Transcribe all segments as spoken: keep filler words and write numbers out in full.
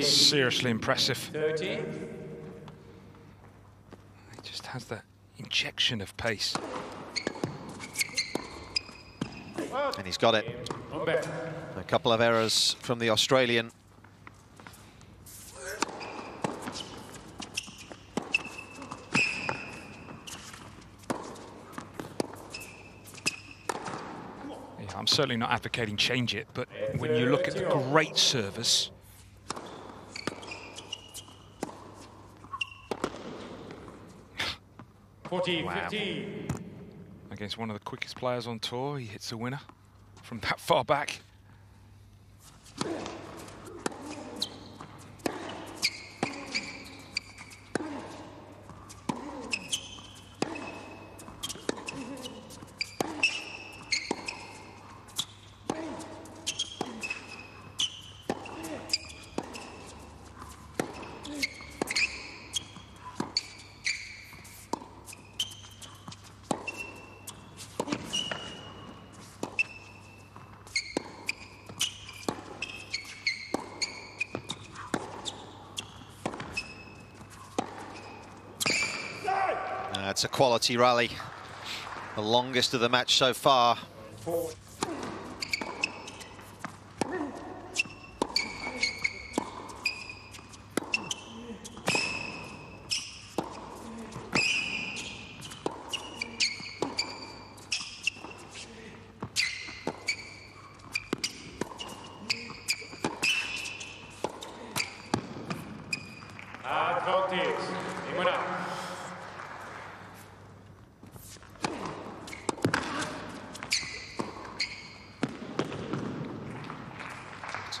seriously impressive. thirty. He just has that injection of pace. And he's got it. A couple of errors from the Australian. I'm certainly not advocating change it, but when you look at the great service, forty, wow. fifty. Against one of the quickest players on tour, he hits a winner from that far back. That's a quality rally, the longest of the match so far.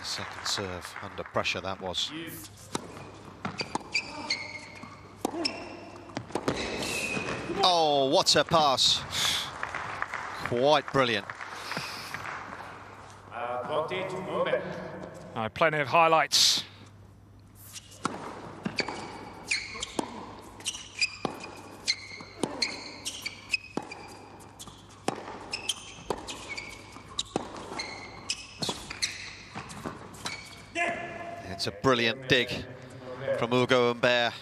Second serve under pressure, that was. Oh, what a pass! Quite brilliant. Uh, uh, plenty of highlights. It's a brilliant dig from Ugo Humbert.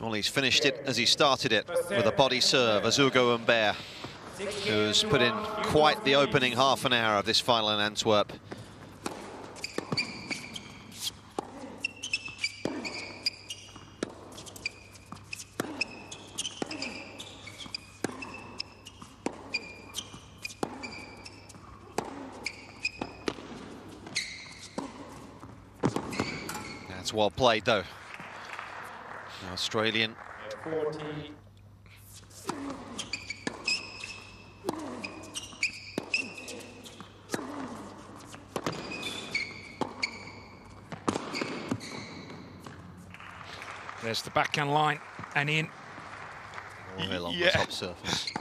Well, he's finished it as he started it with a body serve as Ugo Humbert, who's put in quite the opening half an hour of this final in Antwerp. It's well played, though. The Australian. forty. There's the backhand line and in. All along yeah. the top surface.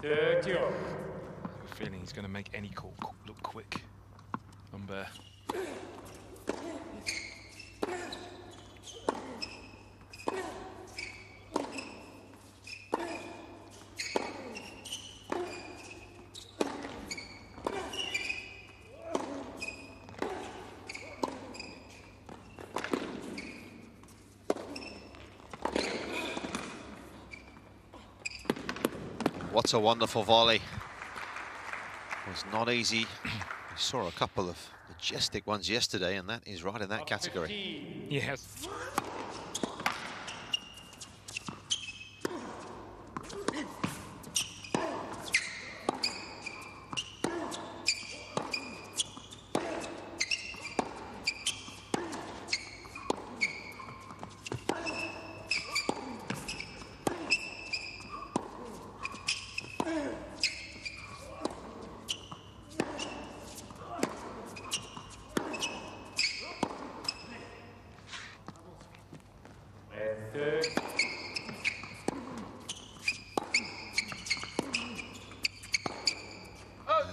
thirty. Feeling he's going to make any call look quick. Humbert. What a wonderful volley. It's not easy. We saw a couple of majestic ones yesterday, and that is right in that category. Yes.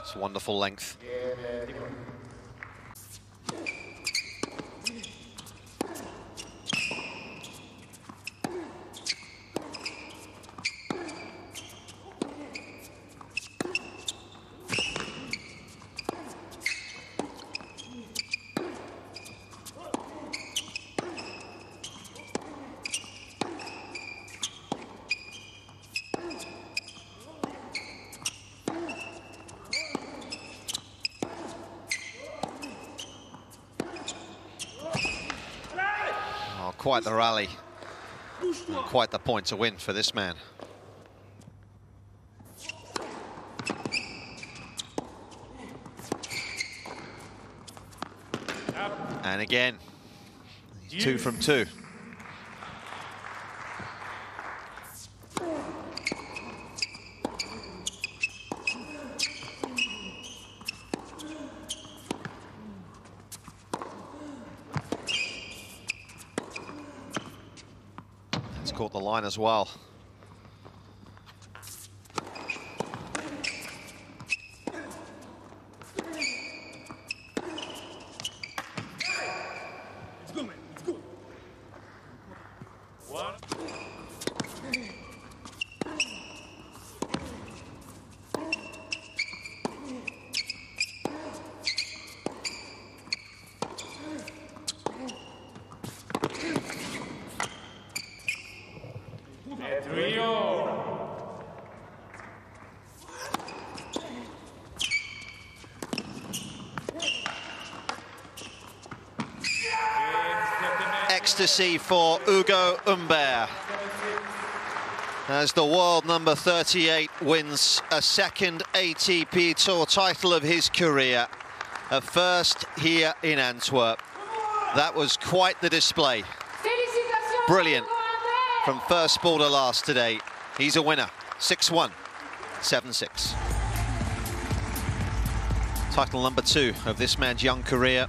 It's wonderful length. quite the rally. And quite the point to win for this man. And again, two from two. It's caught the line as well. Ecstasy for Ugo Humbert as the world number thirty-eight wins a second A T P Tour title of his career, a first here in Antwerp. That was quite the display. Brilliant from first ball to last today. He's a winner. six one, seven six. Title number two of this man's young career.